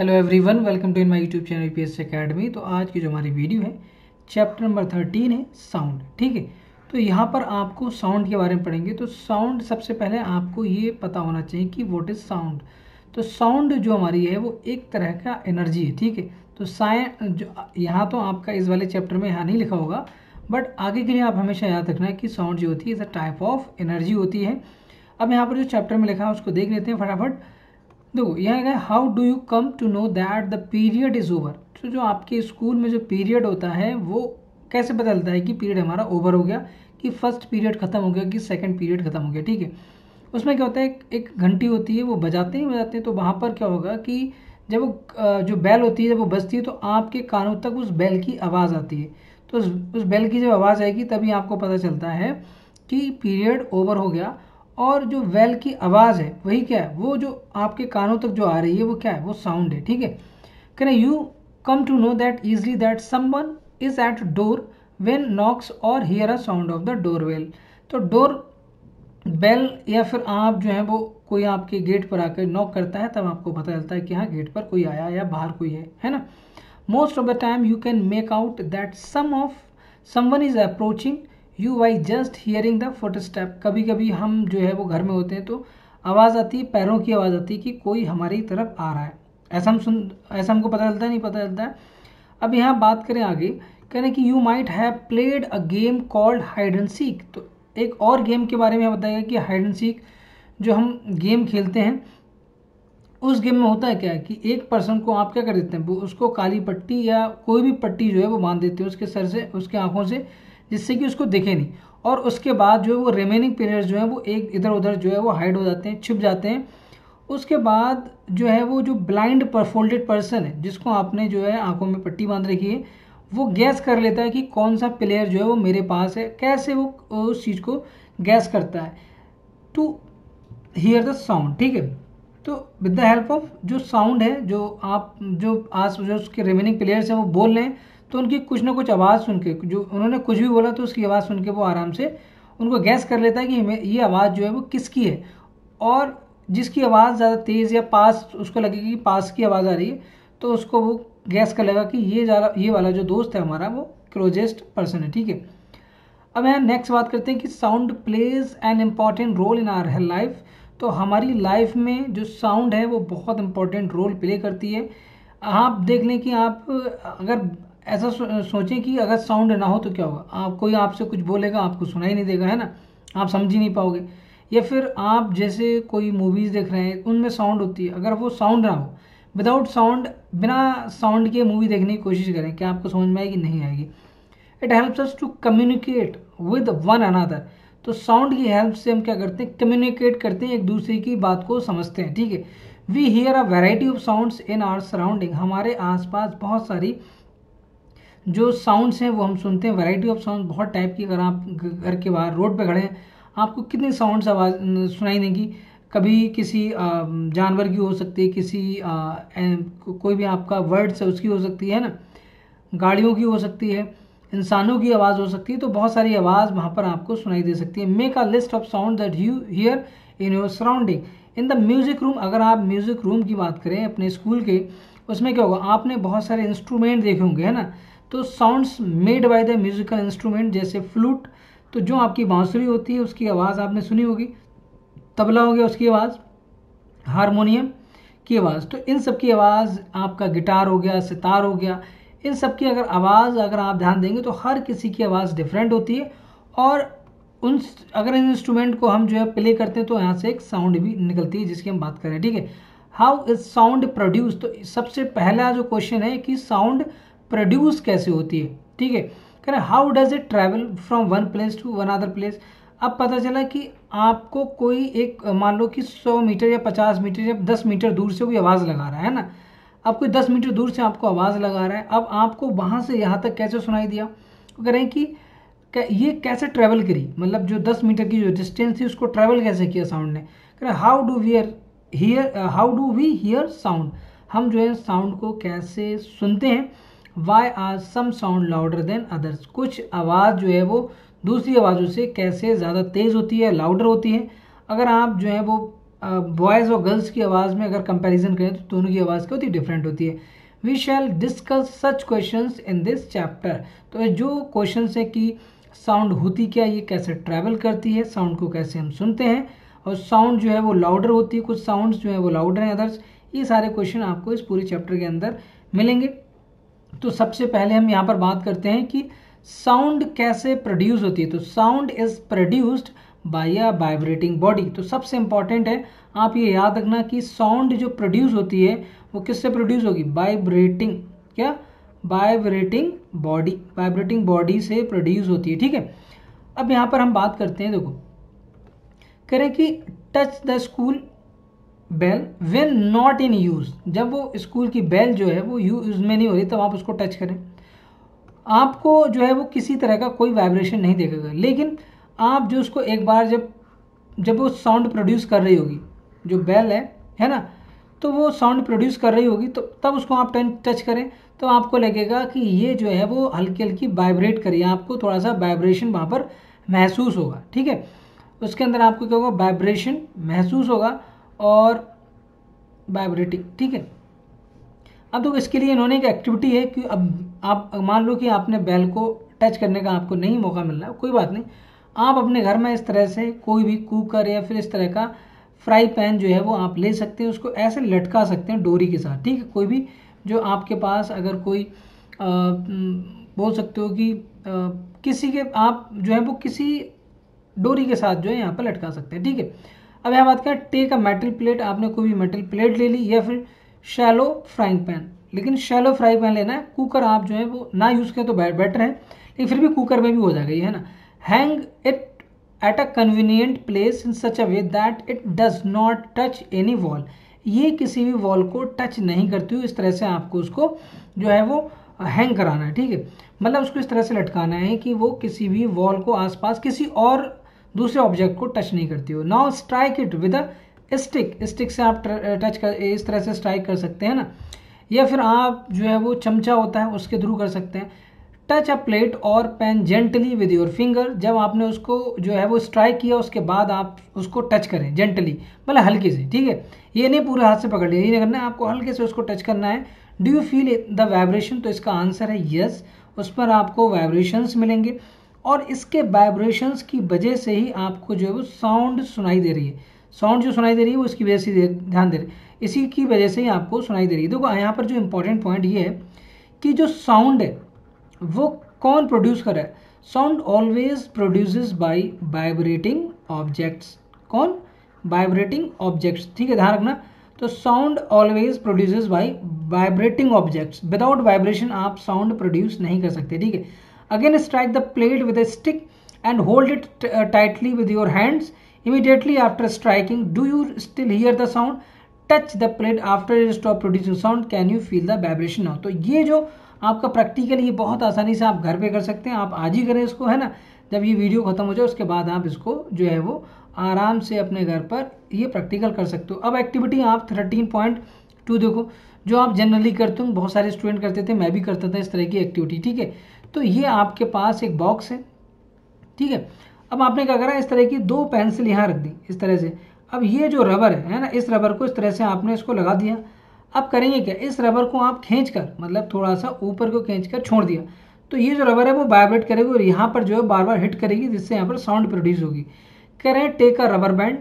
Hello everyone, welcome to in my YouTube channel PSC academy. तो आज की जो हमारी वीडियो है चैप्टर नंबर 13 है साउंड। ठीक है, तो यहाँ पर आपको साउंड के बारे में पढ़ेंगे। तो साउंड सबसे पहले आपको ये पता होना चाहिए कि व्हाट इज साउंड। तो साउंड जो हमारी है वो एक तरह का एनर्जी है। ठीक है, तो जो यहाँ तो आपका इस वाले चैप्टर में यहाँ नहीं लिखा होगा, बट आगे के लिए आप हमेशा याद रखना है कि साउंड जो होती है is a type of energy होती है। अब यहाँ पर जो चैप्टर में लिखा है उसको देख लेते हैं फटाफट। देखो यहाँ क्या, how do you come to know that the period is over. तो जो आपके स्कूल में जो पीरियड होता है वो कैसे पता चलता है कि पीरियड हमारा ओवर हो गया, कि फर्स्ट पीरियड ख़त्म हो गया, कि सेकंड पीरियड ख़त्म हो गया। ठीक है, उसमें क्या होता है, एक घंटी होती है, वो बजाते हैं। तो वहाँ पर क्या होगा कि जब वो जो बेल होती है जब वो बजती है तो आपके कानों तक उस बेल की आवाज़ आती है। तो उस बेल की जब आवाज़ आएगी तभी आपको पता चलता है कि पीरियड ओवर हो गया। और जो बेल की आवाज़ है वही क्या है, वो जो आपके कानों तक जो आ रही है वो क्या है, वो साउंड है। ठीक है, can you come to know that easily that someone is at door when knocks और hear a sound of the door bell. तो डोर बेल या फिर आप जो है वो कोई आपके गेट पर आकर नॉक करता है तब आपको पता चलता है कि हाँ गेट पर कोई आया या बाहर कोई है ना। Most of the time you can make out that someone is approaching you by just hearing the foot step. कभी कभी हम जो है वो घर में होते हैं तो आवाज़ आती है, पैरों की आवाज़ आती है कि कोई हमारी तरफ आ रहा है, ऐसा हमको पता चलता है, नहीं पता चलता है। अब यहाँ बात करें आगे, कहने कि you might have played a game called hide and seek. तो एक और गेम के बारे में हम बताएगा कि हाइड एंड सीक जो हम गेम खेलते हैं उस गेम में होता है क्या है कि एक पर्सन को आप क्या कर देते हैं, उसको काली पट्टी या कोई भी पट्टी जो है वो बांध देते हैं उसके सर से, उसके आँखों से, जिससे कि उसको दिखे नहीं। और उसके बाद जो है वो रिमेनिंग प्लेयर्स जो है वो एक इधर उधर जो है वो हाइड हो जाते हैं, छिप जाते हैं। उसके बाद जो है वो जो ब्लाइंड फोल्डेड पर्सन है जिसको आपने जो है आंखों में पट्टी बांध रखी है वो गैस कर लेता है कि कौन सा प्लेयर जो है वो मेरे पास है। कैसे वो उस चीज़ को गैस करता है, टू हियर द साउंड। ठीक है, तो विद द हेल्प ऑफ जो साउंड है, जो आस जो उसके रिमेनिंग प्लेयर्स हैं वो बोल रहे हैं तो उनकी कुछ ना कुछ आवाज़ सुन के, जो उन्होंने कुछ भी बोला तो उसकी आवाज़ सुन के वो आराम से उनको गैस कर लेता है कि ये आवाज़ जो है वो किसकी है। और जिसकी आवाज़ ज़्यादा तेज़ या पास, उसको लगेगी कि पास की आवाज़ आ रही है तो उसको वो गैस कर लेगा कि ये वाला जो दोस्त है हमारा वो क्लोजेस्ट पर्सन है। ठीक है, अब यहाँ नेक्स्ट बात करते हैं कि sound plays an important role in our life. तो हमारी लाइफ में जो साउंड है वो बहुत इम्पॉर्टेंट रोल प्ले करती है। आप देख लें कि आप अगर ऐसा सोचें कि अगर साउंड ना हो तो क्या होगा, कोई आपसे कुछ बोलेगा आपको सुनाई नहीं देगा, है ना, आप समझ ही नहीं पाओगे। या फिर आप जैसे कोई मूवीज़ देख रहे हैं उनमें साउंड होती है, अगर वो साउंड ना हो, विदाउट साउंड, बिना साउंड के मूवी देखने की कोशिश करें, क्या आपको समझ में आएगी, नहीं आएगी। It helps us to communicate with one another. तो साउंड की हेल्प से हम क्या करते हैं, कम्युनिकेट करते हैं, एक दूसरे की बात को समझते हैं। ठीक है, we hear a variety of sounds in our surrounding. हमारे आसपास बहुत सारी जो साउंड्स हैं वो हम सुनते हैं, वैरायटी ऑफ साउंड बहुत टाइप की। अगर आप घर के बाहर रोड पे खड़े हैं आपको कितनी साउंड्स आवाज़ सुनाई देंगी, कभी किसी जानवर की हो सकती है, कोई भी आपका वर्ड्स है उसकी हो सकती है ना, गाड़ियों की हो सकती है, इंसानों की आवाज़ हो सकती है। तो बहुत सारी आवाज़ वहाँ पर आपको सुनाई दे सकती है। Make a list of sound that you hear in your surrounding. In the music room, अगर आप म्यूज़िक रूम की बात करें अपने स्कूल के, उसमें क्या होगा, आपने बहुत सारे इंस्ट्रूमेंट देखे होंगे, है ना। तो sounds made by the musical instrument जैसे फ्लूट, तो जो आपकी बांसुरी होती है उसकी आवाज़ आपने सुनी होगी, तबला हो गया उसकी आवाज़, हारमोनियम की आवाज़, तो इन सब की आवाज़, आपका गिटार हो गया, सितार हो गया, इन सब की अगर आप ध्यान देंगे तो हर किसी की आवाज़ डिफरेंट होती है। और अगर इन इंस्ट्रूमेंट को हम जो है प्ले करते हैं तो यहाँ से एक साउंड भी निकलती है जिसकी हम बात कर रहे हैं। ठीक है, हाउ इज साउंड प्रोड्यूस। तो सबसे पहला जो क्वेश्चन है कि साउंड प्रोड्यूस कैसे होती है। ठीक है, कह रहे how does it travel from one place to one other place. अब पता चला कि आपको कोई एक, मान लो कि 100 मीटर या 50 मीटर या 10 मीटर दूर से कोई आवाज़ लगा रहा है ना, अब कोई 10 मीटर दूर से आपको आवाज़ लगा रहा है, अब आपको वहाँ से यहाँ तक कैसे सुनाई दिया। तो कह रहे हैं कि ये कैसे ट्रैवल करी, मतलब जो 10 मीटर की जो डिस्टेंस थी उसको ट्रैवल कैसे किया साउंड ने। कह रहे how do we hear sound. हम जो है साउंड को कैसे सुनते हैं। Why are some sound louder than others. कुछ आवाज़ जो है वो दूसरी आवाज़ों से कैसे ज़्यादा तेज़ होती है, लाउडर होती है। अगर आप जो है वो बॉयज़ और गर्ल्स की आवाज़ में अगर कंपैरिजन करें तो दोनों की आवाज़ क्या होती है, डिफरेंट होती है। We shall discuss such questions in this chapter. तो जो क्वेश्चंस हैं कि साउंड होती क्या, ये कैसे ट्रैवल करती है, साउंड को कैसे हम सुनते हैं, और साउंड जो है वो लाउडर होती है, कुछ साउंड्स जो है वो लाउडर हैं अदर्स, ये सारे क्वेश्चन आपको इस पूरे चैप्टर के अंदर मिलेंगे। तो सबसे पहले हम यहाँ पर बात करते हैं कि साउंड कैसे प्रोड्यूस होती है। तो sound is produced by a vibrating body. तो सबसे इम्पॉर्टेंट है आप ये याद रखना कि साउंड जो प्रोड्यूस होती है वो किससे प्रोड्यूस होगी, वाइब्रेटिंग, क्या, वाइब्रेटिंग बॉडी, वाइब्रेटिंग बॉडी से प्रोड्यूस होती है। ठीक है, अब यहाँ पर हम बात करते हैं, देखो कह रहे हैं कि touch the school bell when not in use, जब वो स्कूल की बेल जो है वो यूज़ में नहीं हो रही तब तो आप उसको टच करें, आपको जो है वो किसी तरह का कोई वाइब्रेशन नहीं देखेगा। लेकिन आप जो उसको एक बार जब वो साउंड प्रोड्यूस कर रही होगी, जो बेल है ना, तो वो साउंड प्रोड्यूस कर रही होगी, तो तब उसको आप टच करें तो आपको लगेगा कि ये जो है वो हल्की हल्की वाइब्रेट करिए, आपको थोड़ा सा वाइब्रेशन वहाँ पर महसूस होगा। ठीक है, उसके अंदर आपको क्या होगा, वाइब्रेशन महसूस होगा और वाइब्रेटिंग। ठीक है, अब देखो इसके लिए इन्होंने एक एक्टिविटी है कि अब आप मान लो कि आपने बेल को टच करने का आपको नहीं मौका मिल रहा, कोई बात नहीं, आप अपने घर में इस तरह से कोई भी कुकर या फिर इस तरह का फ्राई पैन जो है वो आप ले सकते हैं, उसको ऐसे लटका सकते हैं डोरी के साथ। ठीक है, कोई भी जो आपके पास अगर कोई बोल सकते हो कि किसी के आप जो है वो किसी डोरी के साथ जो है यहाँ पर लटका सकते हैं। ठीक है, अब यहाँ बात करें, टेक अ मेटल प्लेट, आपने कोई भी मेटल प्लेट ले ली या फिर शैलो फ्राइंग पैन, लेकिन शैलो फ्राइंग पैन लेना है, कुकर आप जो है वो ना यूज़ करें तो बेटर है, लेकिन फिर भी कुकर में भी हो जाएगा ये, है ना। Hang it at a convenient place in such a way that it does not touch any wall, ये किसी भी वॉल को टच नहीं करती हुई इस तरह से आपको उसको जो है वो हैंग कराना है। ठीक है, मतलब उसको इस तरह से लटकाना है कि वो किसी भी वॉल को आसपास किसी और दूसरे ऑब्जेक्ट को टच नहीं करती हो। Now strike it with a stick, stick से आप टच कर इस तरह से स्ट्राइक कर सकते हैं ना, या फिर आप जो है वो चमचा होता है उसके थ्रू कर सकते हैं। टच अ प्लेट और pan gently with your finger, जब आपने उसको जो है वो स्ट्राइक किया उसके बाद आप उसको टच करें जेंटली, मतलब हल्के से। ठीक है, ये नहीं पूरे हाथ से पकड़ लिया, ये नहीं करना है, आपको हल्के से उसको टच करना है। Do you feel the vibration, तो इसका आंसर है यस, उस पर आपको वाइब्रेशंस मिलेंगे और इसके वाइब्रेशंस की वजह से ही आपको जो है वो साउंड सुनाई दे रही है, साउंड जो सुनाई दे रही है वो इसकी वजह से ध्यान दे रही है, इसी की वजह से ही आपको सुनाई दे रही है। देखो यहाँ पर जो इम्पोर्टेंट पॉइंट ये है कि जो साउंड है वो कौन प्रोड्यूस कर रहा है, sound always produces by vibrating objects, कौन, वाइब्रेटिंग ऑब्जेक्ट्स। ठीक है, ध्यान रखना, तो sound always produces by vibrating objects, without vibration आप साउंड प्रोड्यूस नहीं कर सकते। ठीक है, again strike the plate with a stick and hold it tightly with your hands, immediately after striking do you still hear the sound, touch the plate after stop producing sound, can you feel the vibration now. तो ये जो आपका practical, ये बहुत आसानी से आप घर पे कर सकते हैं, आप आज ही करें इसको, है ना। जब ये वीडियो ख़त्म हो जाए उसके बाद आप इसको जो है वो आराम से अपने घर पर ये प्रैक्टिकल कर सकते हो। अब एक्टिविटी आप 13.2 देखो, जो आप जनरली करते हो, बहुत सारे स्टूडेंट करते थे, मैं भी करता था इस तरह की एक्टिविटी। ठीक है, तो ये आपके पास एक बॉक्स है। ठीक है, अब आपने क्या करा, इस तरह की दो पेंसिल यहाँ रख दी इस तरह से। अब ये जो रबर है ना, इस रबर को इस तरह से आपने इसको लगा दिया। अब करेंगे क्या, इस रबर को आप खींचकर, मतलब थोड़ा सा ऊपर को खींचकर छोड़ दिया, तो ये जो रबर है वो वाइब्रेट करेगी और यहाँ पर जो है बार बार हिट करेगी, जिससे यहाँ पर साउंड प्रोड्यूस होगी। करें टेक अ रबर बैंड,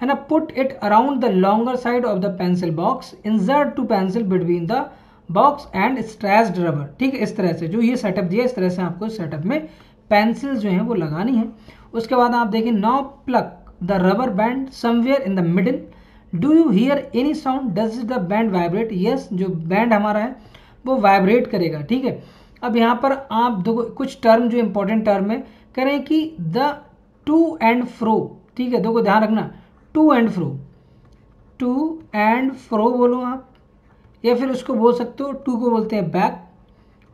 है ना, put it around the longer side of the pencil box, insert two pencil between the box and stressed rubber. ठीक है, इस तरह से जो ये सेटअप दिया, इस तरह से आपको सेटअप में पेंसिल जो है वो लगानी है। उसके बाद आप देखें, now plug the rubber band somewhere in the middle, do you hear any sound, does the band vibrate, yes, जो बैंड हमारा है वो वाइब्रेट करेगा। ठीक है, अब यहाँ पर आप देखो कुछ टर्म जो इम्पोर्टेंट टर्म है, कह रहे हैं कि द टू एंड फ्रो। ठीक है, देखो ध्यान रखना, to and fro, to and fro बोलो आप, या फिर उसको बोल सकते हो, टू को बोलते हैं बैक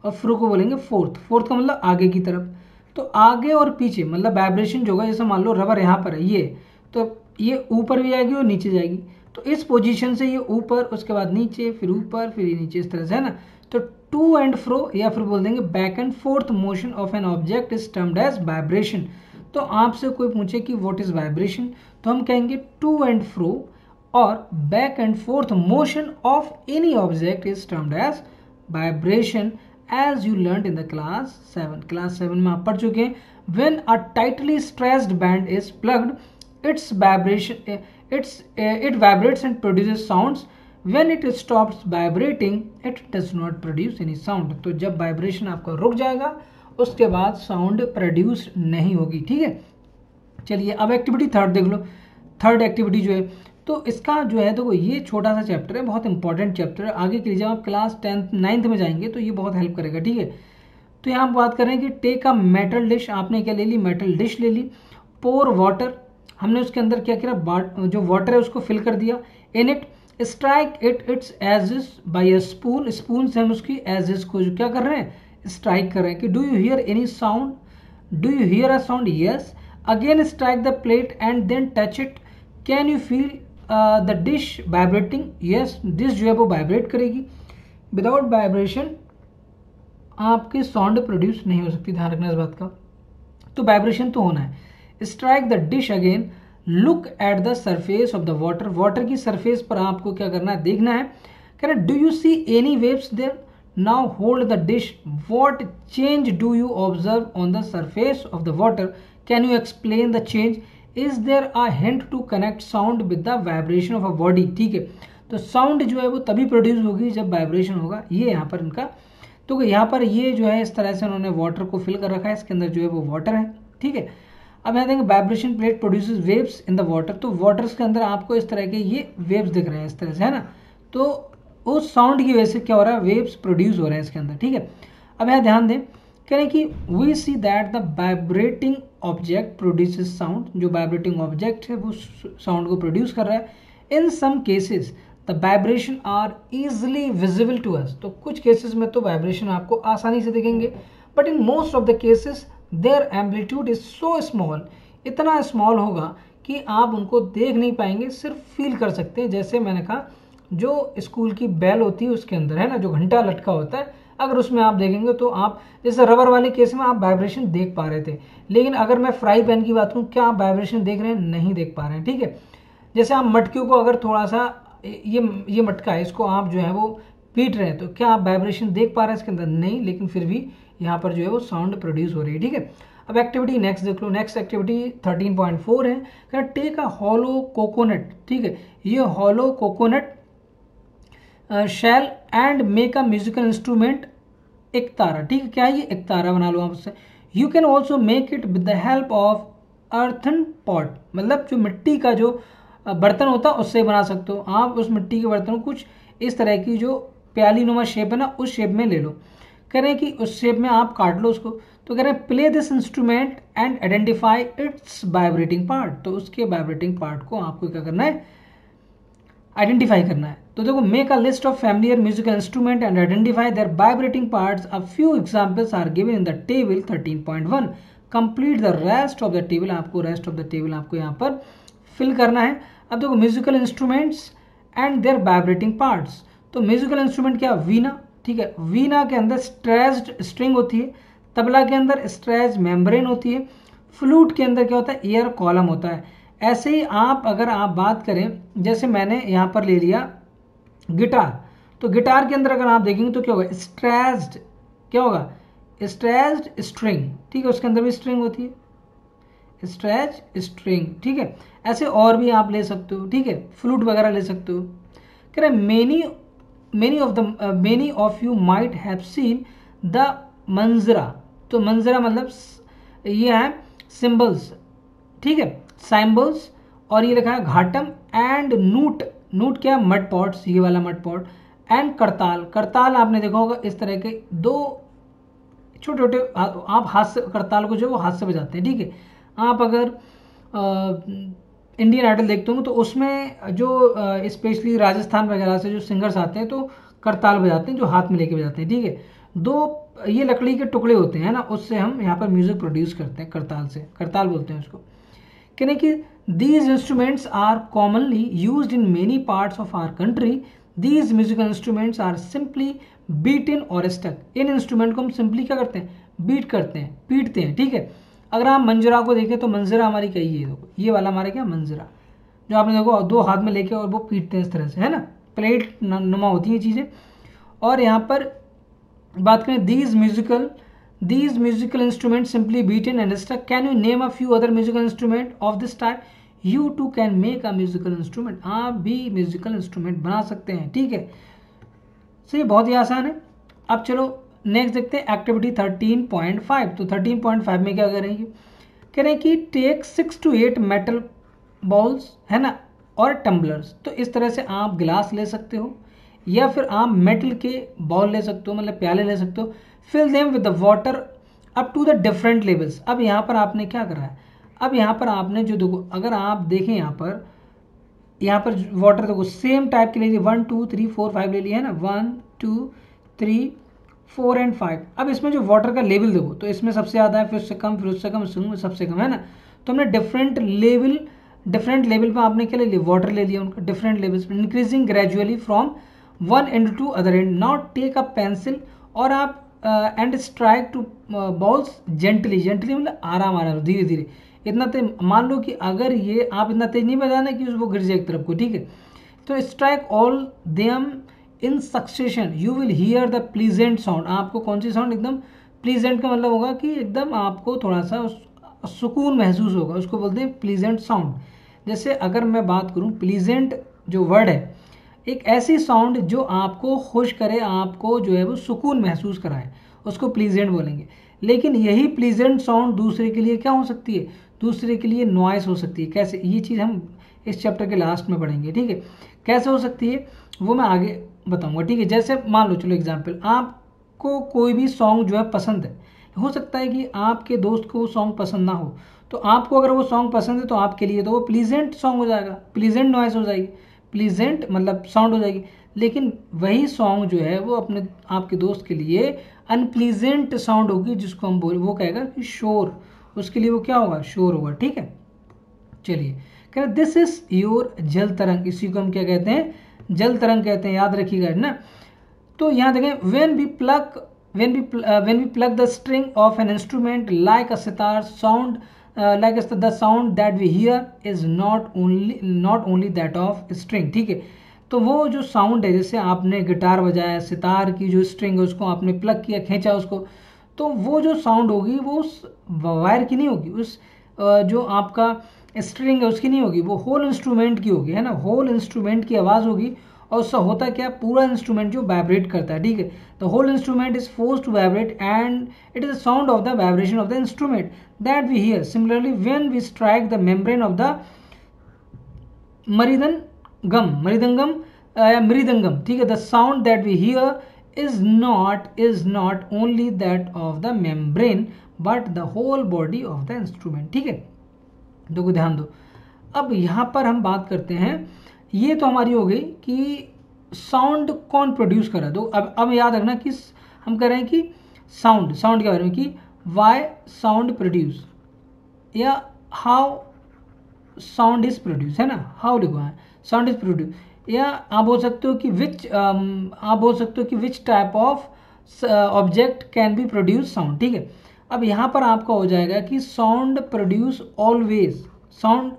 और फ्रो को बोलेंगे फोर्थ, फोर्थ का मतलब आगे की तरफ। तो आगे और पीछे मतलब वाइब्रेशन जो होगा, जैसे मान लो रबर यहाँ पर है ये, तो ये ऊपर भी जाएगी और नीचे जाएगी, तो इस पोजीशन से ये ऊपर, उसके बाद नीचे, फिर ऊपर, फिर नीचे, इस तरह से, है ना। तो टू एंड फ्रो या फिर बोल देंगे back and forth motion of an object is termed as vibration. तो आपसे कोई पूछे कि व्हाट इज वाइब्रेशन, तो हम कहेंगे to and fro or back and forth motion of any object is termed as vibration, as you learned in the class 7. Class 7 में आप पढ़ चुके हैं. When a tightly stressed band is plugged, it vibrates and produces sounds. When it stops vibrating, it does not produce any sound. तो जब vibration आपका रुक जाएगा उसके बाद साउंड प्रोड्यूस नहीं होगी. ठीक है, चलिए अब एक्टिविटी थर्ड देख लो. थर्ड एक्टिविटी जो है तो इसका जो है देखो, ये छोटा सा चैप्टर है, बहुत इंपॉर्टेंट चैप्टर है. आगे के लिए जब आप क्लास 9th में जाएंगे तो ये बहुत हेल्प करेगा. ठीक है, तो यहाँ बात कर रहे हैं कि टेक अ मेटल डिश. आपने क्या ले ली? मेटल डिश ले ली. पोर वाटर, हमने उसके अंदर क्या किया, जो वाटर है उसको फिल कर दिया. In it, strike it its edges by a spoon. Spoon से हम उसकी एजेस को जो क्या कर रहे हैं, स्ट्राइक कर रहे हैं. कि do you hear any sound, do you hear a sound, yes. Again strike the plate and then touch it. Can you feel the dish vibrating, yes. Dish जो है वो वाइब्रेट करेगी. विदाउट वाइब्रेशन आपकी sound produce नहीं हो सकती, ध्यान रखना इस बात का. तो वाइब्रेशन तो होना है. Strike the dish again, look at the surface of the water. Water की सरफेस पर आपको क्या करना है, देखना है. कह रहे do you see any waves there, now hold the dish, what change do you observe on the surface of the water, can you explain the change, is there a hint to connect sound with the vibration of a body. ठीक है, तो sound जो है वो तभी produce होगी जब vibration होगा. ये यहाँ पर इनका तो यहाँ पर ये जो है इस तरह से उन्होंने वाटर को फिल कर रखा है, इसके अंदर जो है वो वाटर है. ठीक है, अब यहाँ देखेंगे vibration plate produces waves in the water. तो वाटर्स के अंदर आपको इस तरह के ये वेव्स दिख रहे हैं इस तरह से, है ना. तो उस साउंड की वजह से क्या हो रहा है, वेव्स प्रोड्यूस हो रहे हैं इसके अंदर. ठीक है, अब यहाँ ध्यान दें, कह रहे हैं कि we see that the vibrating object produces sound. जो वाइब्रेटिंग ऑब्जेक्ट है वो साउंड को प्रोड्यूस कर रहा है. In some cases the vibration are easily visible to us. तो कुछ केसेस में तो वाइब्रेशन आपको आसानी से दिखेंगे, but in most of the cases their amplitude is so small, इतना स्मॉल होगा कि आप उनको देख नहीं पाएंगे, सिर्फ फील कर सकते हैं. जैसे मैंने कहा जो स्कूल की बेल होती है उसके अंदर, है ना, जो घंटा लटका होता है, अगर उसमें आप देखेंगे तो आप, जैसे रबर वाले केस में आप वाइब्रेशन देख पा रहे थे, लेकिन अगर मैं फ्राई पैन की बात करूँ, क्या आप वाइब्रेशन देख रहे हैं? नहीं देख पा रहे हैं. ठीक है, जैसे आप मटकियों को अगर थोड़ा सा, ये मटका है, इसको आप जो है वो पीट रहे हैं, तो क्या आप वाइब्रेशन देख पा रहे हैं इसके अंदर? नहीं, लेकिन फिर भी यहाँ पर जो है वो साउंड प्रोड्यूस हो रही है. ठीक है, अब एक्टिविटी नेक्स्ट देख लो. नेक्स्ट एक्टिविटी 13.4 है, टेक अ हॉलो कोकोनट. ठीक है, ये hollow coconut shell and make a musical instrument ektara. ठीक है, क्या ये एकतारा बना लो आप उससे. You can also make it with the help of earthen pot, मतलब जो मिट्टी का जो बर्तन होता है उससे बना सकते हो आप. उस मिट्टी के बर्तन को कुछ इस तरह की जो प्याली नुमा शेप है ना, उस शेप में ले लो. कह रहे हैं कि उस शेप में आप काट लो उसको. तो कह रहे हैं play this instrument and identify its vibrating part. तो उसके वाइब्रेटिंग पार्ट को आपको क्या करना है, आइडेंटिफाई करना है. तो देखो, make a list of familiar musical instrument and identify their vibrating parts. A few examples are given in the table 13.1. Complete the rest of the table. आपको रेस्ट ऑफ द टेबल आपको यहाँ पर fill करना है. अब देखो, musical instruments and their vibrating parts. तो musical instrument क्या, वीणा. ठीक है, वीणा के अंदर स्ट्रेस्ड स्ट्रिंग होती है, तबला के अंदर स्ट्रेस्ड मेम्ब्रेन होती है, फ्लूट के अंदर क्या होता है, एयर कॉलम होता है. ऐसे ही आप अगर आप बात करें, जैसे मैंने यहाँ पर ले लिया गिटार, तो गिटार के अंदर अगर आप देखेंगे तो क्या होगा, स्ट्रेस्ड, क्या होगा, स्ट्रेस्ड स्ट्रिंग. ठीक है, उसके अंदर भी स्ट्रिंग होती है, स्ट्रेस्ड स्ट्रिंग. ठीक है, ऐसे और भी आप ले सकते हो. ठीक है, फ्लूट वगैरह ले सकते हो. कह रहे many of you might have seen the manjira. तो मंजरा मतलब ये है सिम्बल्स. ठीक है, साइम्बल्स, और ये लिखा है घाटम एंड नूट. नूट क्या, मड पॉट्स, ये वाला मड पॉट. एंड करताल. करताल आपने देखा होगा, इस तरह के दो छोटे छोटे आप हाथ से, करताल को जो वो हाथ से बजाते हैं. ठीक है, आप अगर इंडियन आइडल देखते होंगे तो उसमें जो स्पेशली राजस्थान वगैरह से जो सिंगर्स आते हैं तो करताल बजाते हैं, जो हाथ में लेके बजाते हैं. ठीक है, दो ये लकड़ी के टुकड़े होते हैं ना, उससे हम यहाँ पर म्यूजिक प्रोड्यूस करते हैं, करताल से, करताल बोलते हैं उसको. कहने कि these instruments are commonly use in many parts of our country. These musical instruments are simply beat in और स्टक. इन इंस्ट्रूमेंट को हम सिंपली क्या करते हैं, बीट करते हैं, पीटते हैं. ठीक है, अगर आप मंजरा को देखें तो मंजरा हमारी क्या, ये वाला हमारा क्या, मंजरा. जो आपने देखो दो हाथ में लेके और वो पीटते हैं इस तरह से, है ना, प्लेट नुमा होती हैं चीज़ें। और यहाँ पर बात करें these musical instrument simply beaten and struck, can you name a few other musical instrument of this type, you too can make a musical instrument, आप भी म्यूजिकल इंस्ट्रूमेंट बना सकते हैं। ठीक है, सो ये बहुत ही आसान है। अब चलो नेक्स्ट देखते हैं एक्टिविटी 13.5। तो 13.5 में क्या करेंगे, कह रहे हैं कि टेक 6 to 8 मेटल बॉल्स, है ना, और टम्बलर्स। तो इस तरह से आप गिलास ले सकते हो या फिर आप मेटल के बॉल ले सकते हो, मतलब प्याले ले सकते हो। Fill them with the water up to the different levels. अब यहाँ पर आपने क्या करा है, अब यहाँ पर आपने जो देखो, अगर आप देखें यहाँ पर वाटर देखो सेम टाइप के ले लिए 1 2 3 4 5 ले लिया, है ना, 1 2 3 4 एंड 5। अब इसमें जो वाटर का लेवल देखो, तो इसमें सबसे ज़्यादा है, फिर उससे कम, फिर उससे कम, उसमें सबसे कम, है ना। तो हमने डिफरेंट लेवल पर आपने क्या ले लिया, वाटर ले लिया उनका डिफरेंट लेवल्स पर। Increasing gradually from one and to other end, not take a pencil और आप and strike two balls gently मतलब आराम धीरे धीरे, इतना तेज मान लो कि अगर ये आप इतना तेज नहीं बजाना कि वो गिर जाए एक तरफ को, ठीक है। तो strike all them in succession, you will hear the pleasant sound. आपको कौन सी साउंड, एकदम प्लीजेंट का मतलब होगा कि एकदम आपको थोड़ा सा सुकून महसूस होगा, उसको बोलते हैं प्लीजेंट साउंड। जैसे अगर मैं बात करूं, प्लीजेंट जो वर्ड है, एक ऐसी साउंड जो आपको खुश करे, आपको जो है वो सुकून महसूस कराए, उसको प्लीजेंट बोलेंगे। लेकिन यही प्लीजेंट साउंड दूसरे के लिए क्या हो सकती है, दूसरे के लिए नॉइस हो सकती है। कैसे, ये चीज़ हम इस चैप्टर के लास्ट में पढ़ेंगे, ठीक है, कैसे हो सकती है वो मैं आगे बताऊंगा, ठीक है। जैसे मान लो, चलो एग्जांपल, आपको कोई भी सॉन्ग जो है पसंद है, हो सकता है कि आपके दोस्त को वो सॉन्ग पसंद ना हो, तो आपको अगर वो सॉन्ग पसंद है तो आपके लिए तो वो प्लीजेंट सॉन्ग हो जाएगा, प्लीजेंट नॉइस हो जाएगी, प्लीजेंट मतलब साउंड हो जाएगी। लेकिन वही सॉन्ग जो है वो अपने आपके दोस्त के लिए अनप्लीजेंट साउंड होगी, जिसको हम बोल, वो कहेगा कि शोर, उसके लिए वो क्या होगा, शोर होगा, ठीक है। चलिए, कह रहे दिस इज योर जल तरंग, इसी को हम क्या कहते हैं, जल तरंग कहते हैं, याद रखिएगा, है ना। तो यहाँ देखें, when we plug the string of an instrument like a sitar, sound like the sound that we hear is not only that of string, ठीक है। तो वो जो साउंड है, जैसे आपने गिटार बजाया, सितार की जो स्ट्रिंग है उसको आपने प्लग किया, खींचा उसको, तो वो जो साउंड होगी वो उस वायर की नहीं होगी, उस जो आपका स्ट्रिंग है उसकी नहीं होगी, वो होल इंस्ट्रूमेंट की होगी, है ना, होल इंस्ट्रूमेंट की आवाज़ होगी। और उससे होता क्या, पूरा इंस्ट्रूमेंट जो वाइब्रेट करता है, ठीक है। The whole instrument is force to vibrate and it is the sound of the vibration of the instrument that we hear. Similarly when we strike the membrane of the mridangam, ठीक है, the sound that we hear is not only that of the membrane but the whole body of the instrument, ठीक है। देखो ध्यान दो, अब यहाँ पर हम बात करते हैं, ये तो हमारी हो गई कि साउंड कौन प्रोड्यूस कर रहा है। तो अब याद रखना कि हम कह रहे हैं कि साउंड के बारे में कि वाई साउंड प्रोड्यूस या हाउ साउंड इज प्रोड्यूस, है ना, हाउ लिखो है साउंड इज प्रोड्यूस, या आप बोल सकते हो कि which type of object can be produce sound, ठीक है। अब यहाँ पर आपका हो जाएगा कि साउंड प्रोड्यूस ऑलवेज, साउंड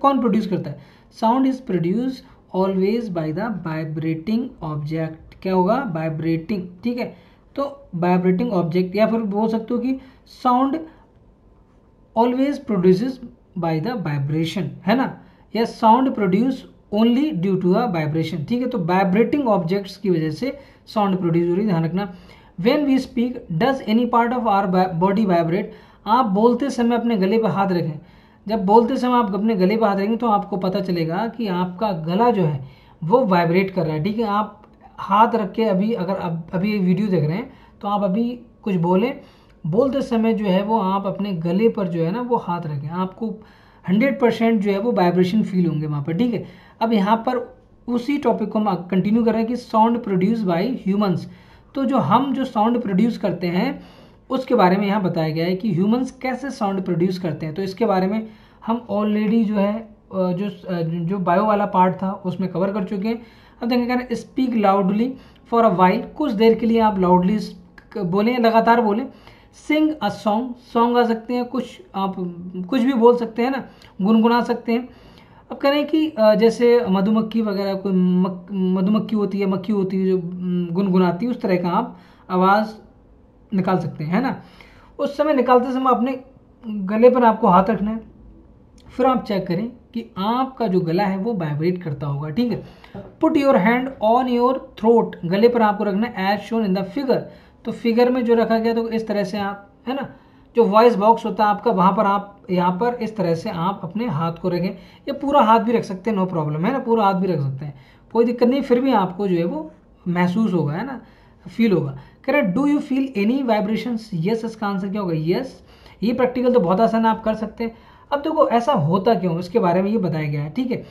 कौन प्रोड्यूस करता है, sound is produce always by the vibrating object, क्या होगा, वाइब्रेटिंग, ठीक है। तो वाइब्रेटिंग ऑब्जेक्ट, या फिर बोल सकते हो कि sound always produces by the vibration, है ना, या sound produce only due to a vibration, ठीक है। तो वाइब्रेटिंग ऑब्जेक्ट्स की वजह से साउंड प्रोड्यूस हो रही है, ध्यान रखना। When we speak does any part of our body vibrate, आप बोलते समय अपने गले पर हाथ रखें, जब बोलते समय आप अपने गले पर हाथ रखेंगे तो आपको पता चलेगा कि आपका गला जो है वो वाइब्रेट कर रहा है, ठीक है। आप हाथ रख के अभी अगर अभी वीडियो देख रहे हैं तो आप अभी कुछ बोलते समय जो है वो आप अपने गले पर जो है ना वो हाथ रखें, आपको 100% जो है वो वाइब्रेशन फील होंगे वहाँ पर, ठीक है। अब यहाँ पर उसी टॉपिक को हम कंटिन्यू कर रहे हैं कि साउंड प्रोड्यूस बाय ह्यूमंस। तो जो हम जो साउंड प्रोड्यूस करते हैं उसके बारे में यहाँ बताया गया है कि ह्यूमंस कैसे साउंड प्रोड्यूस करते हैं। तो इसके बारे में हम ऑलरेडी जो है जो बायो वाला पार्ट था उसमें कवर कर चुके हैं। अब देखें, speak loudly for a while, कुछ देर के लिए आप लाउडली बोलें, लगातार बोलें। सिंग अ सॉन्ग, सॉन्ग गा सकते हैं, कुछ भी बोल सकते हैं ना, गुनगुना सकते हैं। अब कह रहे हैं कि जैसे मधुमक्खी वगैरह कोई मधुमक्खी होती है, मक्खी होती है जो गुनगुनाती है, उस तरह का आप आवाज़ निकाल सकते हैं, है ना। उस समय निकालते समय अपने गले पर आपको हाथ रखना है, फिर आप चेक करें कि आपका जो गला है वो वाइब्रेट करता होगा, ठीक है। Put your hand on your throat, गले पर आपको रखना है as shown in the figure. तो फिगर में जो रखा गया तो इस तरह से आप, है ना, जो वॉइस बॉक्स होता है आपका, वहाँ पर आप यहाँ पर इस तरह से आप अपने हाथ को रखें, या पूरा हाथ भी रख सकते हैं, नो प्रॉब्लम, है ना, पूरा हाथ भी रख सकते हैं, कोई दिक्कत नहीं, फिर भी आपको जो है वो महसूस होगा, है ना, फील होगा। Correct. Do you feel any vibrations? Yes, इसका आंसर क्या होगा? यस। ये प्रैक्टिकल तो बहुत आसान है, आप कर सकते हैं। अब देखो ऐसा होता क्यों, इसके बारे में ये बताया गया है, ठीक है।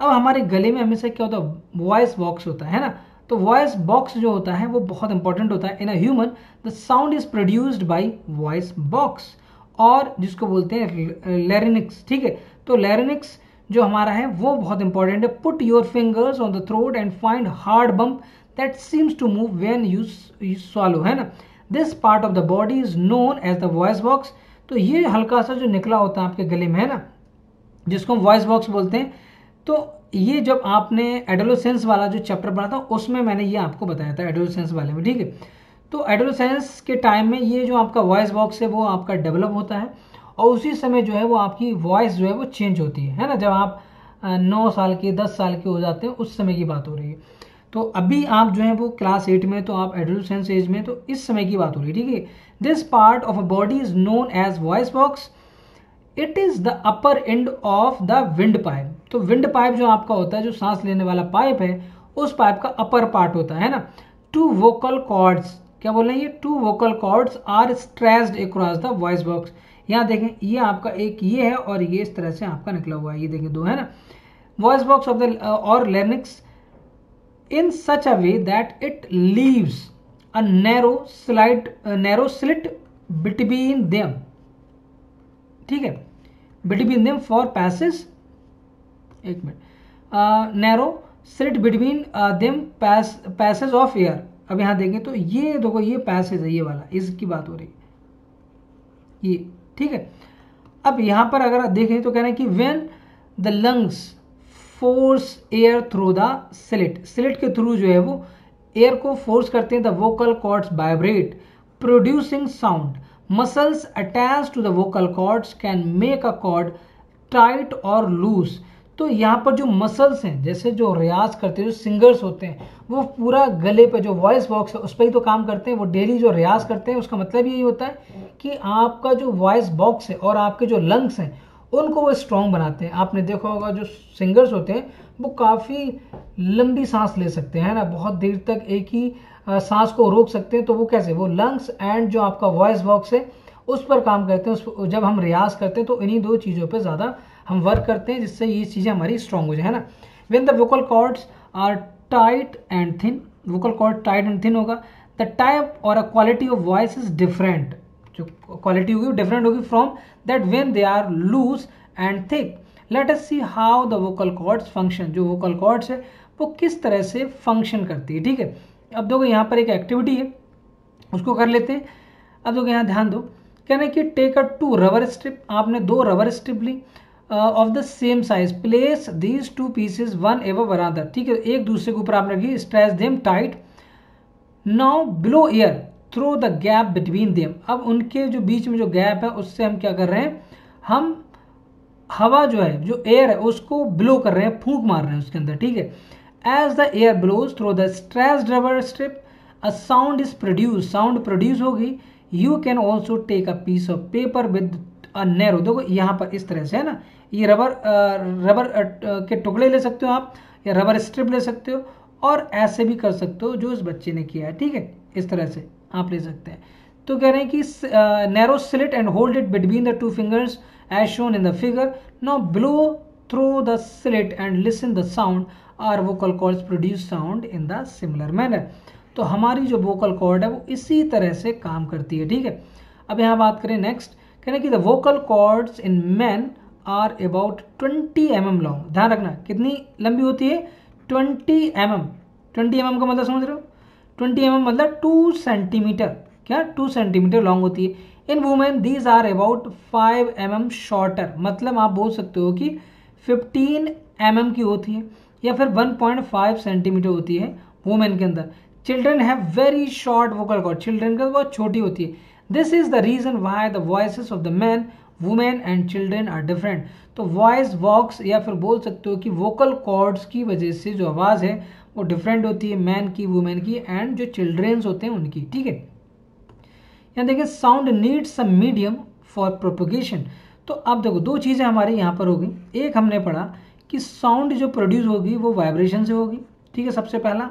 अब हमारे गले में हमेशा क्या होता है, वॉइस बॉक्स होता है ना। तो वॉइस बॉक्स जो होता है वो बहुत इंपॉर्टेंट होता है। In a human the sound is produced by voice box, और जिसको बोलते हैं लैरिंक्स, ठीक है। तो लैरिंक्स जो हमारा है वो बहुत इंपॉर्टेंट है। Put your fingers on the throat and find hard bump that seems to move when you swallow, है ना। This part of the body is known as the voice box. तो ये हल्का सा जो निकला होता है आपके गले में, है ना, जिसको हम वॉइस बॉक्स बोलते हैं। तो ये जब आपने एडोलेसेंस वाला जो चैप्टर पढ़ा था उसमें मैंने ये आपको बताया था, एडोलेसेंस वाले में, ठीक है। तो एडोलेसेंस के टाइम में ये जो आपका वॉइस बॉक्स है वो आपका डेवलप होता है, और उसी समय जो है वो आपकी वॉइस जो है वो चेंज होती है ना। जब आप 9 साल के 10 साल के हो जाते हैं उस समय की बात हो रही है। तो अभी आप जो है वो क्लास 8 में, तो आप एडोलेसेंस एज में, तो इस समय की बात हो रही है, ठीक है। This part of a body is known as voice box. It is the upper end of the wind pipe. तो विंड पाइप जो आपका होता है, जो सांस लेने वाला पाइप है, उस पाइप का अपर पार्ट होता है ना। टू वोकल कॉर्ड्स, क्या बोल रहे हैं, ये two vocal cords are stressed across the voice box. यहाँ देखें, ये आपका एक ये है और ये इस तरह से आपका निकला हुआ है, ये देखें दो, है ना। वॉइस बॉक्स ऑफ द और larynx in such a way that it leaves a narrow slit between them, ठीक है, बिटवीन देम फॉर पैसेज, एक minute, narrow slit between them passage of air. अब यहाँ देखें तो ये देखो, ये पैसेज है, ये वाला, इसकी बात हो रही है, ये, ठीक है। अब यहाँ पर अगर देखें तो कह रहे हैं कि when the lungs force air through the slit, slit के थ्रू जो है वो एयर को फोर्स करते हैं, the vocal cords vibrate producing sound. Muscles attach to the vocal cords can make a cord tight और लूज। तो यहाँ पर जो मसल्स हैं, जैसे जो रियाज करते हैं, जो सिंगर्स होते हैं, वो पूरा गले पे जो वॉइस बॉक्स है उस पर ही तो काम करते हैं, वो डेली जो रियाज करते हैं। उसका मतलब यही होता है कि आपका जो वॉइस बॉक्स है और आपके जो लंग्स हैं उनको वो स्ट्रॉन्ग बनाते हैं। आपने देखा होगा जो सिंगर्स होते हैं वो काफ़ी लंबी सांस ले सकते हैं ना, बहुत देर तक एक ही सांस को रोक सकते हैं। तो वो कैसे, वो लंग्स एंड जो आपका वॉइस बॉक्स है उस पर काम करते हैं। उस जब हम रियाज करते हैं तो इन्हीं दो चीज़ों पे ज़्यादा हम वर्क करते हैं, जिससे ये चीज़ें हमारी स्ट्रांग हो जाए, है ना। When the vocal cords are tight and thin, vocal cord tight and thin होगा। द टाइप और a quality of voice is different, जो क्वालिटी होगी वो डिफरेंट होगी from that when they are loose and thick. Let us see how the vocal cords function, जो vocal cords है वो किस तरह से फंक्शन करती है, ठीक है। अब देखो यहाँ पर एक एक्टिविटी है, उसको कर लेते हैं। अब देखो यहाँ ध्यान दो, कहना कि टेक अ 2 रबर स्ट्रिप, आपने 2 रबर स्ट्रिप ली of the same size, place these 2 pieces one above another, ठीक है, एक दूसरे के ऊपर आप रखिए, stretch them tight. Now blow air through the gap between them, अब उनके जो बीच में जो गैप है उससे हम क्या कर रहे हैं, हम हवा जो है, जो एयर है उसको ब्लो कर रहे हैं, फूंक मार रहे हैं उसके अंदर, ठीक है। As the air blows through the stretch rubber strip a sound is produce, sound produce होगी। You can also take a piece of paper with a narrow, देखो यहाँ पर इस तरह से, है ना, ये रबर के टुकड़े ले सकते हो आप, या रबर स्ट्रिप ले सकते हो, और ऐसे भी कर सकते हो जो इस बच्चे ने किया है, ठीक है, इस तरह से आप ले सकते हैं। तो कह रहे हैं कि narrow slit and hold it between the 2 fingers as shown in the figure. Now blow through the slit and listen the sound, are vocal cords produce sound in the similar manner. तो हमारी जो vocal cord है वो इसी तरह से काम करती है, ठीक है। अब यहाँ बात करें नेक्स्ट, कहना कि the vocal cords in man are about 20 mm long, ध्यान रखना कितनी लंबी होती है, 20 mm। 20 mm का मतलब समझ रहे हो, 20 mm मतलब 2 सेंटीमीटर, क्या 2 सेंटीमीटर लॉन्ग होती है। In women these are about 5 mm shorter, मतलब आप बोल सकते हो कि 15 mm की होती है या फिर 1.5 सेंटीमीटर होती है वुमेन के अंदर। Children have very short vocal cord, children की बहुत छोटी होती है। This is the reason why the voices of the man, women and children are different. तो वॉइस वॉक्स या फिर बोल सकते हो कि वोकल कॉर्ड्स की वजह से जो आवाज़ है वो डिफरेंट होती है मैन की, वुमेन की एंड जो चिल्ड्रेंस होते हैं उनकी। ठीक है, यहाँ देखिए sound needs some medium for propagation. तो अब देखो दो चीज़ें हमारे यहाँ पर हो गई। एक हमने पढ़ा कि साउंड जो प्रोड्यूस होगी वो वाइब्रेशन से होगी, ठीक है, सबसे पहला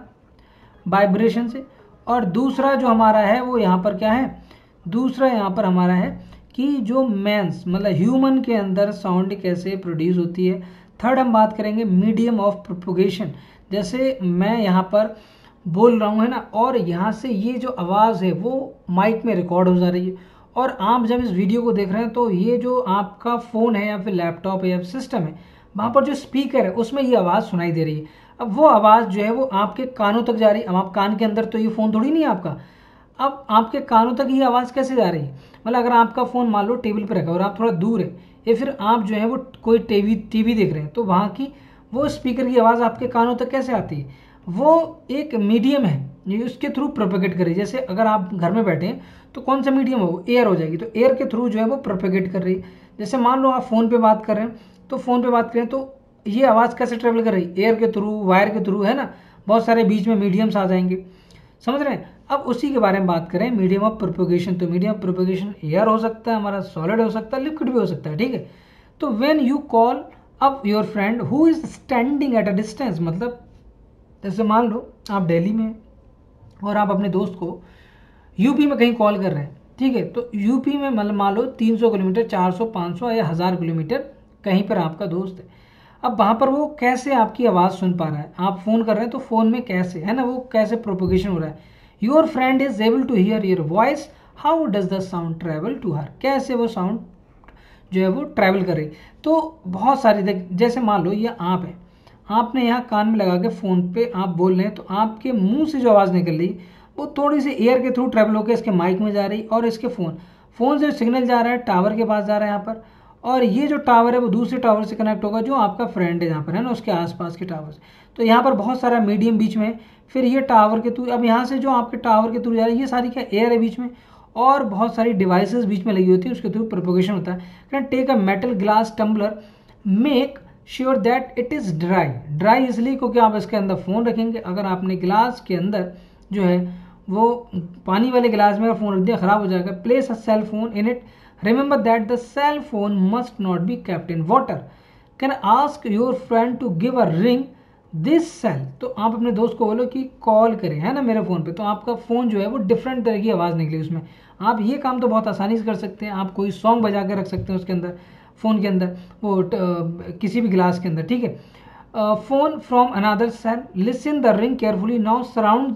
वाइब्रेशन से। और दूसरा जो हमारा है वो यहाँ पर क्या है, दूसरा यहाँ पर हमारा है कि जो मैंस मतलब ह्यूमन के अंदर साउंड कैसे प्रोड्यूस होती है। थर्ड हम बात करेंगे मीडियम ऑफ प्रोपोगेशन, जैसे मैं यहाँ पर बोल रहा हूँ है ना, और यहाँ से ये जो आवाज़ है वो माइक में रिकॉर्ड हो जा रही है। और आप जब इस वीडियो को देख रहे हैं तो ये जो आपका फ़ोन है या फिर लैपटॉप है या सिस्टम है, वहाँ पर जो स्पीकर है उसमें ये आवाज़ सुनाई दे रही है। अब वो आवाज़ जो है वो आपके कानों तक जा रही है। अब आप कान के अंदर तो ये फ़ोन थोड़ी नहीं है आपका, अब आपके कानों तक ये आवाज़ कैसे जा रही है? मतलब अगर आपका फ़ोन मान लो टेबल पर रखा और आप थोड़ा दूर है या फिर आप जो है वो कोई टीवी देख रहे हैं तो वहाँ की वो स्पीकर की आवाज़ आपके कानों तक कैसे आती है? वो एक मीडियम है ये उसके थ्रू प्रोपेगेट कर रही है। जैसे अगर आप घर में बैठे हैं तो कौन सा मीडियम हो, एयर हो जाएगी, तो एयर के थ्रू जो है वो प्रोपेगेट कर रही है। जैसे मान लो आप फ़ोन पे बात कर रहे हैं तो फ़ोन पे बात करें तो ये आवाज़ कैसे ट्रेवल कर रही है, एयर के थ्रू, वायर के थ्रू, है ना, बहुत सारे बीच में मीडियम्स आ जाएंगे, समझ रहे हैं। अब उसी के बारे में बात करें मीडियम ऑफ प्रोपेगेशन, तो मीडियम ऑफ प्रोपेगेशन एयर हो सकता है हमारा, सॉलिड हो सकता है, लिक्विड भी हो सकता है, ठीक है। तो when you call up your friend who is standing at a distance, मतलब जैसे मान लो आप दिल्ली में और आप अपने दोस्त को यूपी में कहीं कॉल कर रहे हैं, ठीक है, तो यूपी में मतलब मान लो 300 किलोमीटर, 400, 500 या 1000 किलोमीटर कहीं पर आपका दोस्त है। अब वहाँ पर वो कैसे आपकी आवाज़ सुन पा रहा है? आप फ़ोन कर रहे हैं तो फ़ोन में कैसे, है ना, वो कैसे प्रोपोगेशन हो रहा है? Your friend is able to hear your voice, how does the sound travel to her, कैसे वो साउंड जो है वो ट्रैवल कर रही। तो बहुत सारी जैसे मान लो ये आप है, आपने यहाँ कान में लगा के फ़ोन पे आप बोल रहे हैं तो आपके मुंह से जो आवाज़ निकल रही वो थोड़ी सी एयर के थ्रू ट्रैवल होकर इसके माइक में जा रही और इसके फ़ोन से सिग्नल जा रहा है टावर के पास जा रहा है यहाँ पर, और ये जो टावर है वो दूसरे टावर से कनेक्ट होगा जो आपका फ्रेंड है यहाँ पर, है ना, उसके आसपास के टावर से। तो यहाँ पर बहुत सारा मीडियम बीच में, फिर ये टावर के थ्रू, अब यहाँ से जो आपके टावर के थ्रू जा रही है ये सारी क्या एयर है बीच में, और बहुत सारी डिवाइसेस बीच में लगी होती है, उसके थ्रू प्रोपोगेशन होता है। Can take a metal glass tumbler, make sure that it is dry, dry इसलिए क्योंकि आप इसके अंदर फ़ोन रखेंगे, अगर आपने गिलास के अंदर जो है वो पानी वाले गिलास में फ़ोन रख दिया ख़राब हो जाएगा। Place a cell phone in it, remember that the cell phone must not be kept in water. Can ask your friend to give a ring this cell, तो आप अपने दोस्त को बोलो कि कॉल करें, है ना, मेरे फ़ोन पे, तो आपका फ़ोन जो है वो डिफरेंट तरह की आवाज़ निकली उसमें। आप ये काम तो बहुत आसानी से कर सकते हैं, आप कोई सॉन्ग बजा के रख सकते हैं उसके अंदर, फ़ोन के अंदर, वो किसी भी गिलास के अंदर, ठीक है। Phone from another cell, listen the ring carefully, now surround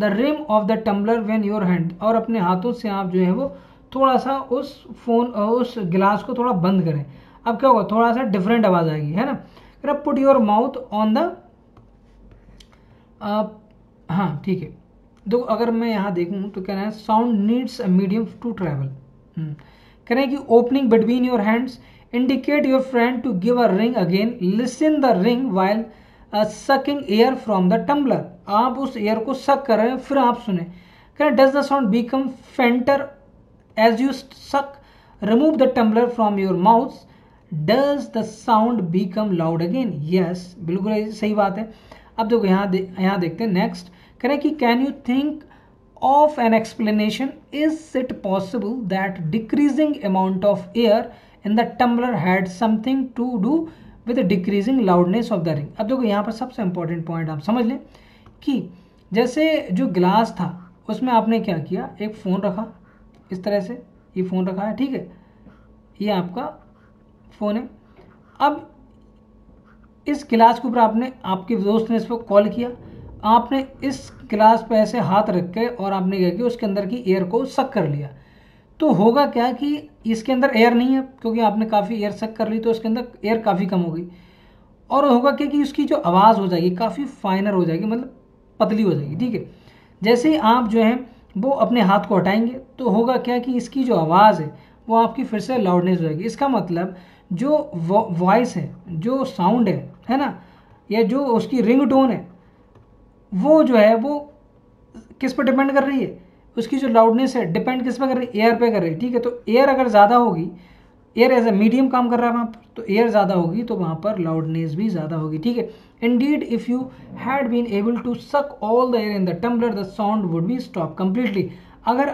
the rim of the tumbler when your hand, और अपने हाथों से आप जो है वो थोड़ा सा उस फोन उस गिलास को थोड़ा बंद करें। अब क्या होगा, थोड़ा सा डिफरेंट आवाज़ आएगी, है ना। Put your mouth on the, हाँ ठीक है। तो अगर मैं यहाँ देखूँ तो कहना है sound needs a medium to travel, कह रहे हैं कि opening between your hands, indicate your friend to give a ring again, listen the ring while sucking air from the tumbler, आप उस एयर को सक कर रहे हैं फिर आप सुने। करें does the sound become fainter as you suck, remove the tumbler from your mouth, does the sound become loud again, yes, बिल्कुल सही बात है। अब देखो यहाँ देखते हैं नेक्स्ट, कह रहे हैं कि can you think of an explanation, is it possible that decreasing amount of air in the tumbler had something to do with decreasing loudness of the ring. अब देखो यहाँ पर सबसे इंपॉर्टेंट पॉइंट आप समझ लें कि जैसे जो गिलास था उसमें आपने क्या किया, एक फ़ोन रखा इस तरह से, ये फ़ोन रखा है, ठीक है, ये आपका फ़ोन है। अब इस गिलास के ऊपर आपने, आपके दोस्त ने इस पर कॉल किया, आपने इस गिलास पर ऐसे हाथ रख के और आपने क्या किया उसके अंदर की एयर को सक कर लिया, तो होगा क्या कि इसके अंदर एयर नहीं है क्योंकि आपने काफ़ी एयर सक कर ली तो इसके अंदर एयर काफ़ी कम हो गई, और होगा क्या कि उसकी जो आवाज़ हो जाएगी काफ़ी फाइनर हो जाएगी, मतलब पतली हो जाएगी, ठीक है। जैसे ही आप जो है वो अपने हाथ को हटाएंगे तो होगा क्या कि इसकी जो आवाज़ है वो आपकी फिर से लाउडनेस हो जाएगी। इसका मतलब जो वॉइस है, जो साउंड है ना, या जो उसकी रिंग टोन है, वो जो है वो किस पर डिपेंड कर रही है, उसकी जो लाउडनेस है डिपेंड किस पर कर रही है, एयर पे कर रही है। ठीक है, तो एयर अगर ज़्यादा होगी, एयर एज ए मीडियम काम कर रहा है वहाँ पर, तो एयर ज़्यादा होगी तो वहाँ पर लाउडनेस भी ज़्यादा होगी। ठीक है, indeed if you had been able to suck all the air in the tumbler the sound would be stop completely. अगर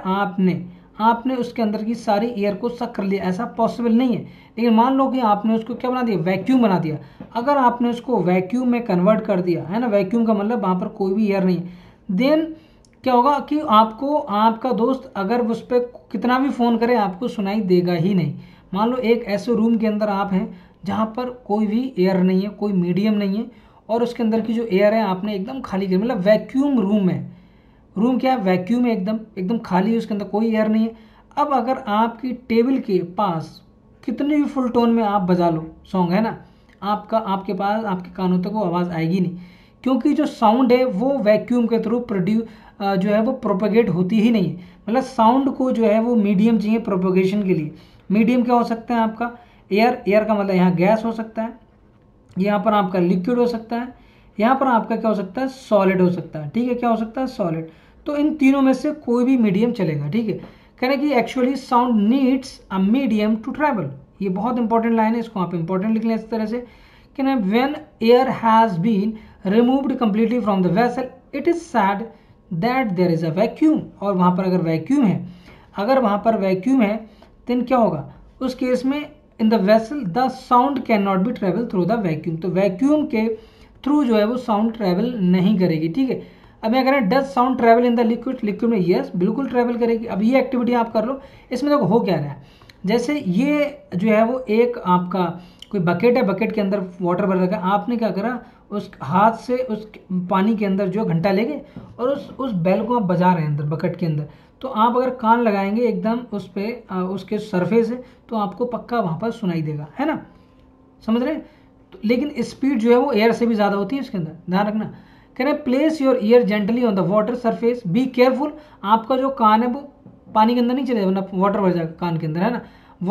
आपने उसके अंदर की सारी एयर को सक कर लिया, ऐसा पॉसिबल नहीं है। लेकिन मान लो कि आपने उसको क्या बना दिया, वैक्यूम बना दिया। अगर आपने उसको वैक्यूम में कन्वर्ट कर दिया है ना, वैक्यूम का मतलब वहाँ पर कोई भी एयर नहीं है, देन क्या होगा कि आपको आपका दोस्त अगर उस पर कितना भी फ़ोन करे आपको सुनाई देगा ही नहीं। मान लो एक ऐसे रूम के अंदर आप हैं जहाँ पर कोई भी एयर नहीं है, कोई मीडियम नहीं है, और उसके अंदर की जो एयर है आपने एकदम खाली कर, मतलब वैक्यूम रूम है, रूम क्या है, वैक्यूम है, एकदम खाली है, उसके अंदर कोई एयर नहीं है। अब अगर आपकी टेबल के पास कितने भी फुल टोन में आप बजा लो सॉन्ग, है ना, आपके पास आपके कानों तक वो आवाज़ आएगी नहीं, क्योंकि जो साउंड है वो वैक्यूम के थ्रू जो है वो प्रोपेगेट होती ही नहीं है। मतलब साउंड को जो है वो मीडियम चाहिए प्रोपेगेशन के लिए। मीडियम क्या हो सकता है आपका, एयर का मतलब यहाँ गैस हो सकता है, यहाँ पर आपका लिक्विड हो सकता है, यहाँ पर आपका क्या हो सकता है, सॉलिड हो सकता है। ठीक है, क्या हो सकता है, सॉलिड। तो इन तीनों में से कोई भी मीडियम चलेगा। ठीक है, कहना कि actually sound needs a medium to travel, ये बहुत इंपॉर्टेंट लाइन है, इसको आप इंपॉर्टेंट लिख लें इस तरह से कि ना, when air has been removed completely from the vessel it is said that there is a vacuum. और वहाँ पर अगर वैक्यूम है, देन क्या होगा उस केस में, in the vessel the sound can not be travel through the vacuum. तो वैक्यूम के थ्रू जो है वो साउंड ट्रेवल नहीं करेगी। ठीक है, अब मैं कह रहा हूँ does sound travel in the liquid, liquid में यस बिल्कुल ट्रेवल करेगी। अब ये एक्टिविटी आप कर लो, इसमें देखो हो क्या रहा है, जैसे ये जो है वो एक आपका कोई बकेट है, बकेट के अंदर वाटर भर रखा है, आपने क्या करा उस हाथ से उस पानी के अंदर जो घंटा ले गए और उस बेल को आप बजा रहे हैं अंदर बकेट के अंदर। तो आप अगर कान लगाएंगे एकदम उस पर, उसके सरफेस है, तो आपको पक्का वहाँ पर सुनाई देगा, है ना, समझ रहे। तो लेकिन स्पीड जो है वो एयर से भी ज़्यादा होती है उसके अंदर, ध्यान रखना। कह रहे place your ear gently on the water surface, be careful. आपका जो कान है वो पानी के अंदर नहीं चले जाएगा, वाटर भर जाएगा कान के अंदर, है ना।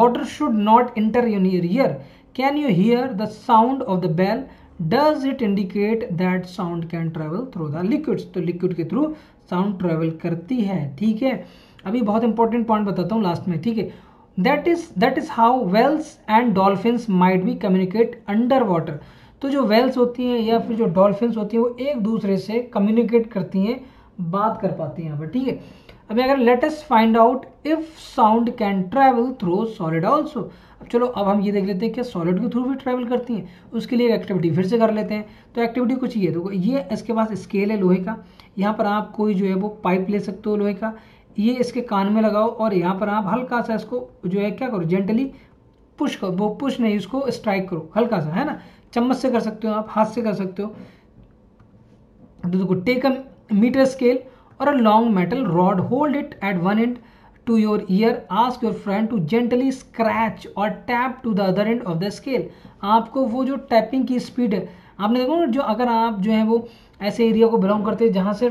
Water should not enter your ear. Can you hear the sound of the bell, does it indicate that sound can travel through the liquids. तो लिक्विड के थ्रू साउंड ट्रेवल करती है। ठीक है, अभी बहुत इंपॉर्टेंट पॉइंट बताता हूँ लास्ट में। ठीक है, that is how whales and dolphins might be communicate under water. तो जो वेल्स होती हैं या फिर जो डॉल्फिन्स होती हैं वो एक दूसरे से कम्युनिकेट करती हैं, बात कर पाती हैं यहाँ पर। ठीक है, अभी अगर let us find out if sound can travel through solid also. अब चलो अब हम ये देख लेते हैं कि सॉलिड के थ्रू भी ट्रैवल करती हैं, उसके लिए एक्टिविटी फिर से कर लेते हैं। तो एक्टिविटी कुछ ये, देखो ये इसके पास स्केल है लोहे का, यहाँ पर आप कोई जो है वो पाइप ले सकते हो लोहे का, ये इसके कान में लगाओ और यहाँ पर आप हल्का सा इसको जो है क्या करो, जेंटली पुश करो, वो पुश नहीं इसको स्ट्राइक करो हल्का सा, है ना, चम्मच से कर सकते हो आप, हाथ से कर सकते हो। देखो टेक अ मीटर स्केल और a long metal rod, hold it at one and to your ear, ask your friend to gently scratch और tap to the other end of the scale. आपको वो जो टैपिंग की speed है, आपने देखो जो अगर आप जो है वो ऐसे एरिया को बिलोंग करते हैं जहाँ से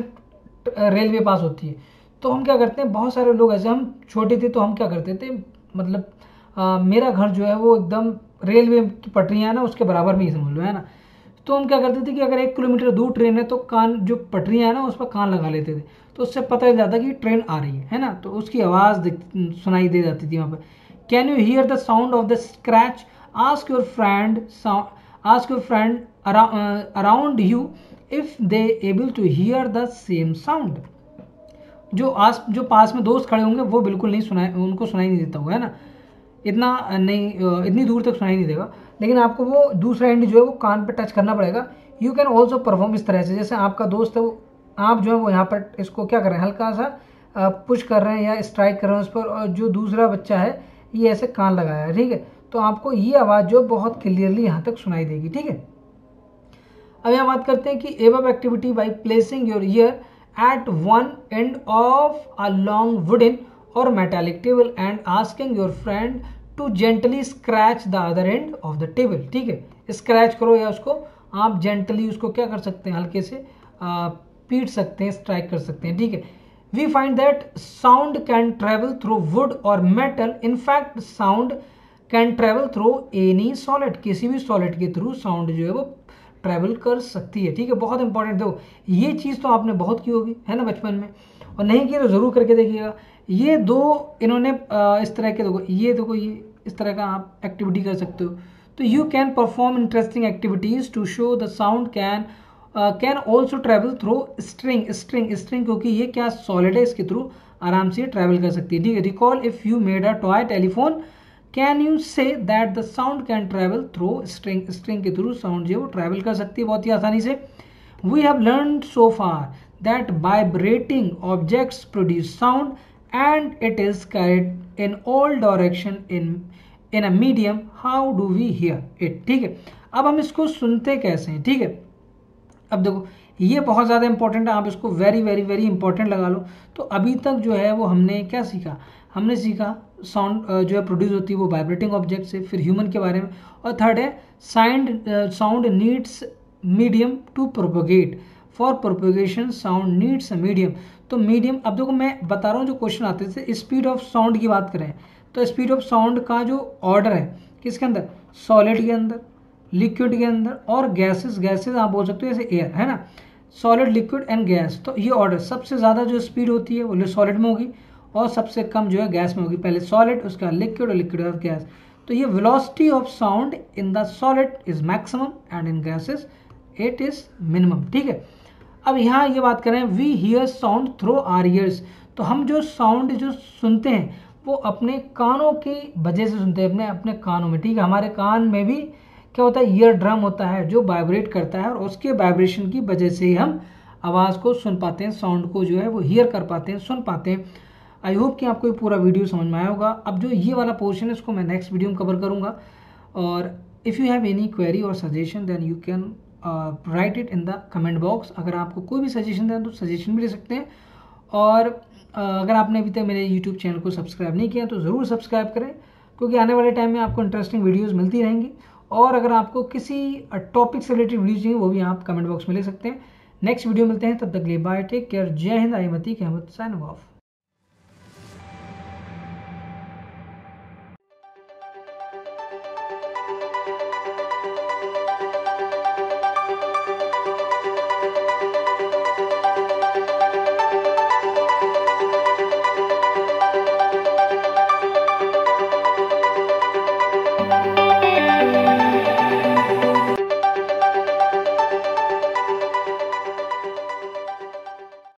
रेलवे पास होती है, तो हम क्या करते हैं, बहुत सारे लोग ऐसे, हम छोटे थे तो हम क्या करते थे, मतलब मेरा घर जो है वो एकदम रेलवे की पटरियाँ है ना उसके बराबर में ही समझ लो, है ना। तो हम क्या करते थे कि अगर 1 किलोमीटर दूर ट्रेन है तो कान जो पटरियाँ है ना उस पर कान लगा लेते थे, तो उससे पता चल जाता कि ट्रेन आ रही है ना, तो उसकी आवाज़ सुनाई दे जाती थी वहाँ पर। Can you hear the sound of the scratch, ask your friend around you if they able to hear the same sound. जो पास में दोस्त खड़े होंगे वो बिल्कुल नहीं सुनाए, उनको सुनाई नहीं देता होगा, है ना, इतना नहीं, इतनी दूर तक सुनाई नहीं देगा, लेकिन आपको वो दूसरा एंड जो है वो कान पर टच करना पड़ेगा। यू कैन ऑल्सो परफॉर्म इस तरह से, जैसे आपका दोस्त है वो आप जो है वो यहाँ पर इसको क्या कर रहे हैं, हल्का सा पुश कर रहे हैं या स्ट्राइक कर रहे हैं उस पर, और जो दूसरा बच्चा है ये ऐसे कान लगाया है। ठीक है, तो आपको ये आवाज़ जो बहुत क्लियरली यहाँ तक सुनाई देगी। ठीक है, अब यहाँ बात करते हैं कि above activity by placing your ear at one end of a long wooden or metallic table and asking your friend to gently scratch the other end of the table। ठीक है, स्क्रैच करो या उसको आप जेंटली उसको क्या कर सकते हैं, हल्के से पीट सकते हैं, स्ट्राइक कर सकते हैं। ठीक है, we find that sound can travel through wood और metal, in fact sound can travel through any solid, किसी भी सॉलिड के थ्रू साउंड जो है वो ट्रैवल कर सकती है। ठीक है, बहुत इंपॉर्टेंट। देखो ये चीज़ तो आपने बहुत की होगी है ना बचपन में, और नहीं की तो ज़रूर करके देखिएगा। ये दो इन्होंने इस तरह के, देखो ये इस तरह का आप एक्टिविटी कर सकते हो। तो you can perform interesting activities to show the sound can also travel through string, क्योंकि ये क्या सॉलिड है, इसके थ्रू आराम से ट्रैवल कर सकती है। ठीक है, recall if you made a toy telephone can you say that the sound can travel through string के थ्रू साउंड जो है वो ट्रैवल कर सकती है बहुत ही आसानी से। We have learn so far that vibrating objects produce sound and it is carried in all direction in a medium, how do we hear it. ठीक है, अब हम इसको सुनते कैसे हैं। ठीक है, अब देखो ये बहुत ज़्यादा इंपॉर्टेंट है, आप इसको वेरी वेरी वेरी इंपॉर्टेंट लगा लो। तो अभी तक जो है वो हमने क्या सीखा, हमने सीखा साउंड जो है प्रोड्यूस होती है वो वाइब्रेटिंग ऑब्जेक्ट से, फिर ह्यूमन के बारे में, और थर्ड है sound needs medium to propagate, for propagation sound needs a medium. तो मीडियम, अब देखो मैं बता रहा हूँ जो क्वेश्चन आते थे, स्पीड ऑफ साउंड की बात करें तो स्पीड ऑफ साउंड का जो ऑर्डर है किसके अंदर, सॉलिड के अंदर, लिक्विड के अंदर और गैसेज आप बोल सकते हो जैसे एयर है ना, सॉलिड लिक्विड एंड गैस। तो ये ऑर्डर, सबसे ज़्यादा जो स्पीड होती है वो सॉलिड में होगी और सबसे कम जो है गैस में होगी, पहले सॉलिड उसका लिक्विड और लिक्विड और गैस। तो ये velocity of sound in the solid is maximum and in gases it is minimum. ठीक है, अब यहाँ ये बात करें we hear sound through our ears, तो हम जो साउंड जो सुनते हैं वो अपने कानों की वजह से सुनते हैं, अपने कानों में। ठीक है, हमारे कान में भी क्या होता है, ईयर ड्रम होता है जो वाइब्रेट करता है और उसके वाइब्रेशन की वजह से ही हम आवाज़ को सुन पाते हैं, साउंड को जो है वो हियर कर पाते हैं, सुन पाते हैं। आई होप कि आपको ये पूरा वीडियो समझ में आया होगा। अब जो ये वाला पोर्शन है इसको मैं नेक्स्ट वीडियो में कवर करूँगा। और if you have any query और suggestion then you can write it in the comment box. अगर आपको कोई भी सजेशन दें तो सजेशन भी दे सकते हैं। और अगर आपने अभी तक मेरे यूट्यूब चैनल को सब्सक्राइब नहीं किया तो ज़रूर सब्सक्राइब करें, क्योंकि आने वाले टाइम में आपको इंटरेस्टिंग वीडियोज़ मिलती रहेंगी। और अगर आपको किसी टॉपिक से रिलेटेड वीडियो चाहिए वो भी आप कमेंट बॉक्स में ले सकते हैं। नेक्स्ट वीडियो मिलते हैं, तब तक ले बाय, टेक केयर, जय हिंद, आई मती कहमत, साइन ऑफ।